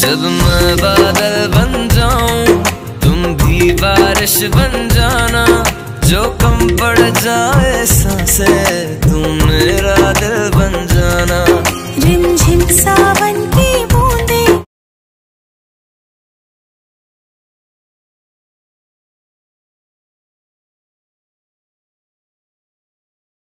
जब मैं बादल बन जाऊं तुम भी बारिश बन जाना, जो कम पड़ जाए सांसें